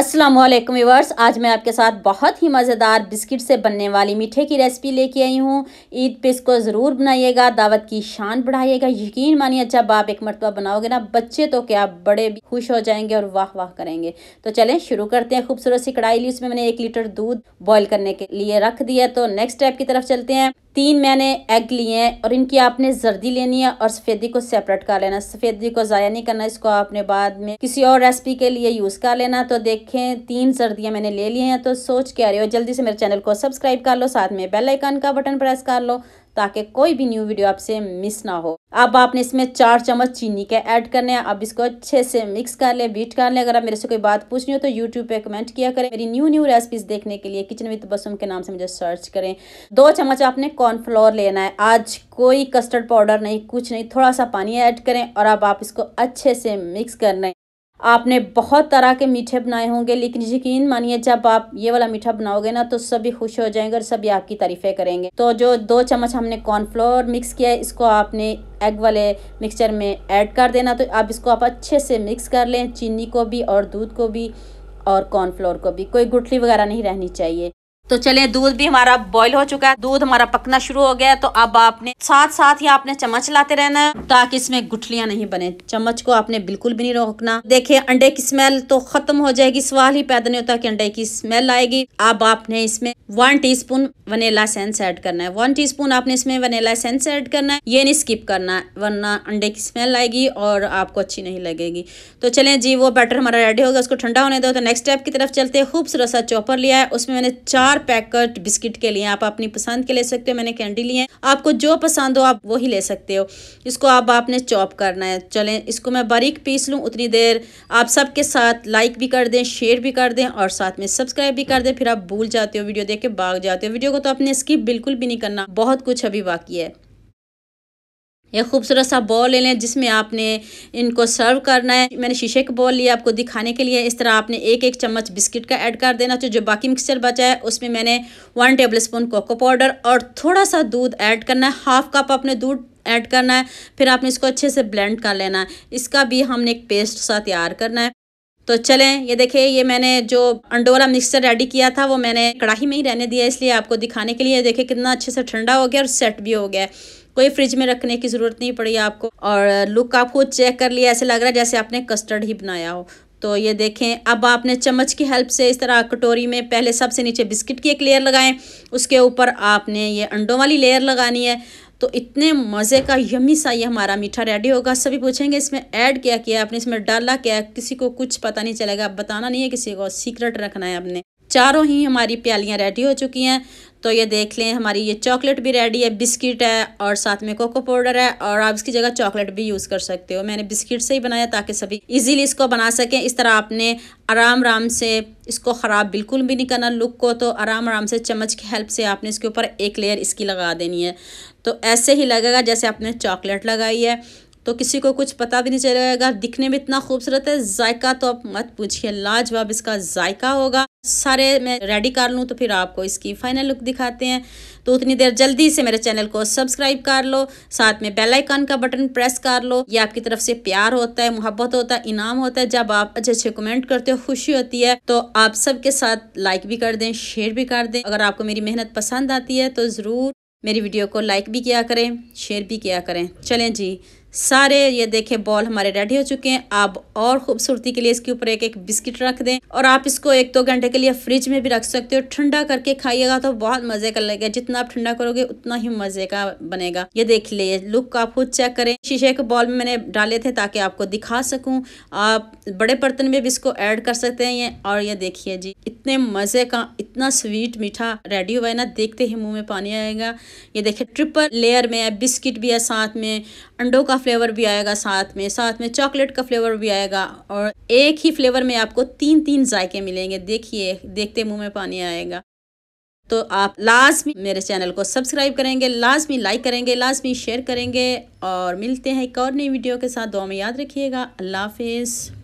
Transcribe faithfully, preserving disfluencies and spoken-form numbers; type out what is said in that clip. अस्सलाम वालेकुम व्यूअर्स, आज मैं आपके साथ बहुत ही मज़ेदार बिस्किट से बनने वाली मीठे की रेसिपी लेके आई हूँ। ईद पे इसको ज़रूर बनाइएगा, दावत की शान बढ़ाइएगा। यकीन मानिए जब आप एक मरतबा बनाओगे ना, बच्चे तो क्या बड़े भी खुश हो जाएंगे और वाह वाह करेंगे। तो चलें शुरू करते हैं। खूबसूरत सी कढ़ाई ली, उसमें मैंने एक लीटर दूध बॉयल करने के लिए रख दिया। तो नेक्स्ट स्टेप की तरफ चलते हैं। तीन मैंने एग लिए हैं और इनकी आपने जर्दी लेनी है और सफ़ेदी को सेपरेट कर लेना। सफ़ेदी को ज़ाया नहीं करना, इसको आपने बाद में किसी और रेसिपी के लिए यूज़ कर लेना। तो देखें तीन जर्दियाँ मैंने ले ली हैं। तो सोच क्या रहे हो, जल्दी से मेरे चैनल को सब्सक्राइब कर लो, साथ में बेल आइकन का बटन प्रेस कर लो ताकि कोई भी न्यू वीडियो आपसे मिस ना हो। अब आपने इसमें चार चम्मच चीनी के ऐड करने हैं। अब इसको अच्छे से मिक्स कर ले, बीट कर ले। अगर आप मेरे से कोई बात पूछनी हो तो यूट्यूब पे कमेंट किया करें। मेरी न्यू न्यू रेसिपीज देखने के लिए किचन विद तबस्सुम के नाम से मुझे सर्च करें। दो चम्मच आपने कॉर्नफ्लोर लेना है। आज कोई कस्टर्ड पाउडर नहीं, कुछ नहीं, थोड़ा सा पानी ऐड करें और अब आप इसको अच्छे से मिक्स करना है। आपने बहुत तरह के मीठे बनाए होंगे, लेकिन यकीन मानिए जब आप ये वाला मीठा बनाओगे ना तो सभी खुश हो जाएंगे और सभी आपकी तारीफ़ें करेंगे। तो जो दो चम्मच हमने कॉर्नफ्लोर मिक्स किया है, इसको आपने एग वाले मिक्सचर में ऐड कर देना। तो आप इसको आप अच्छे से मिक्स कर लें, चीनी को भी और दूध को भी और कॉर्नफ्लोर को भी, कोई गुठली वगैरह नहीं रहनी चाहिए। तो चलिए, दूध भी हमारा बॉईल हो चुका है, दूध हमारा पकना शुरू हो गया है। तो अब आपने साथ साथ ही आपने चम्मच लाते रहना है ताकि इसमें गुठलियां नहीं बने। चम्मच को आपने बिल्कुल भी नहीं रोकना। देखिए अंडे की स्मेल तो खत्म हो जाएगी, सवाल ही पैदा नहीं होता कि अंडे की स्मेल आएगी। अब आपने इसमें one teaspoon vanilla essence add करना है। वन टीस्पून आपने इसमें वनीला एसेंस ऐड करना है, ये नहीं स्किप करना है, वरना अंडे की स्मेल आएगी और आपको अच्छी नहीं लगेगी। तो चलें जी, वो बैटर हमारा रेडी हो गया, उसको ठंडा होने दो। तो नेक्स्ट स्टेप की तरफ चलते हैं। खूबसूरत सा चॉपर लिया है, उसमें मैंने चार पैकेट बिस्किट के लिए, आप अपनी पसंद के ले सकते हो। मैंने कैंडी ली है, आपको जो पसंद हो आप वो ही ले सकते हो। इसको अब आपने चॉप करना है। चलें इसको मैं बारीक पीस लूँ, उतनी देर आप सबके साथ लाइक भी कर दें, शेयर भी कर दें और साथ में सब्सक्राइब भी कर दें। फिर आप भूल जाते हो, वीडियो देख के भाग जाते हो। वीडियो को तो आपने स्किप बिल्कुल भी नहीं करना, बहुत कुछ अभी बाकी है। एक खूबसूरत सा बॉल ले लें जिसमें आपने इनको सर्व करना है। मैंने शीशे का बॉल लिया आपको दिखाने के लिए। इस तरह आपने एक एक चम्मच बिस्किट का ऐड कर देना। तो जो बाकी मिक्सचर बचा है उसमें मैंने वन टेबलस्पून कोको पाउडर और थोड़ा सा दूध ऐड करना है। हाफ कप आपने दूध ऐड करना है। फिर आपने इसको अच्छे से ब्लेंड कर लेना है। इसका भी हमने एक पेस्ट सा तैयार करना है। तो चलें, ये देखिए, ये मैंने जो अंडोला मिक्सचर रेडी किया था वो मैंने कढ़ाई में ही रहने दिया, इसलिए आपको दिखाने के लिए। देखिए कितना अच्छे से ठंडा हो गया और सेट भी हो गया, कोई फ्रिज में रखने की ज़रूरत नहीं पड़ी आपको। और लुक आप खुद चेक कर लिया, ऐसे लग रहा है जैसे आपने कस्टर्ड ही बनाया हो। तो ये देखें, अब आपने चम्मच की हेल्प से इस तरह कटोरी में पहले सबसे नीचे बिस्किट की एक लेयर लगाएं, उसके ऊपर आपने ये अंडों वाली लेयर लगानी है। तो इतने मज़े का यम्मी सा ये हमारा मीठा रेडी होगा। सभी पूछेंगे इसमें ऐड क्या किया आपने, इसमें डाला क्या, किसी को कुछ पता नहीं चलेगा। बताना नहीं है किसी को, सीक्रेट रखना है आपने। चारों ही हमारी प्यालियाँ रेडी हो चुकी हैं। तो ये देख लें, हमारी ये चॉकलेट भी रेडी है, बिस्किट है और साथ में कोको पाउडर है। और आप इसकी जगह चॉकलेट भी यूज़ कर सकते हो। मैंने बिस्किट से ही बनाया ताकि सभी इजीली इसको बना सकें। इस तरह आपने आराम आराम से, इसको ख़राब बिल्कुल भी नहीं करना लुक को, तो आराम आराम से चम्मच की हेल्प से आपने इसके ऊपर एक लेयर इसकी लगा देनी है। तो ऐसे ही लगेगा जैसे आपने चॉकलेट लगाई है। तो किसी को कुछ पता भी नहीं चलेगा। दिखने में इतना खूबसूरत है, जायका तो आप मत पूछिए, लाजवाब इसका जायका होगा। सारे मैं रेडी कर लूँ तो फिर आपको इसकी फाइनल लुक दिखाते हैं। तो उतनी देर जल्दी से मेरे चैनल को सब्सक्राइब कर लो, साथ में बेल आइकन का बटन प्रेस कर लो। ये आपकी तरफ से प्यार होता है, मोहब्बत होता है, इनाम होता है। जब आप अच्छे अच्छे कमेंट करते हो खुशी होती है। तो आप सबके साथ लाइक भी कर दें, शेयर भी कर दें। अगर आपको मेरी मेहनत पसंद आती है तो ज़रूर मेरी वीडियो को लाइक भी किया करें, शेयर भी किया करें। चलें जी, सारे ये देखें बॉल हमारे रेडी हो चुके हैं। आप और खूबसूरती के लिए इसके ऊपर एक एक बिस्किट रख दें और आप इसको एक दो घंटे के लिए फ्रिज में भी रख सकते हो। ठंडा करके खाइएगा तो बहुत मज़े का लगेगा। जितना आप ठंडा करोगे उतना ही मज़े का बनेगा। ये देख लिए, लुक आप खुद चेक करें। शीशे के बॉल में मैंने डाले थे ताकि आपको दिखा सकूँ। आप बड़े बर्तन में भी इसको ऐड कर सकते हैं। ये और ये देखिए जी, इतने मज़े का इतना स्वीट मीठा रेडी हुआ है ना, देखते ही मुँह में पानी आएगा। ये देखिए ट्रिपल लेयर में है, बिस्किट भी है, साथ में अंडों का फ्लेवर भी आएगा, साथ में साथ में चॉकलेट का फ्लेवर भी आएगा। और एक ही फ्लेवर में आपको तीन तीन जायके मिलेंगे। देखिए, देखते मुंह में पानी आएगा। तो आप लाजमी मेरे चैनल को सब्सक्राइब करेंगे, लाजमी लाइक करेंगे, लाजमी शेयर करेंगे और मिलते हैं एक और नई वीडियो के साथ। दुआ में याद रखिएगा। अल्लाह हाफिज़।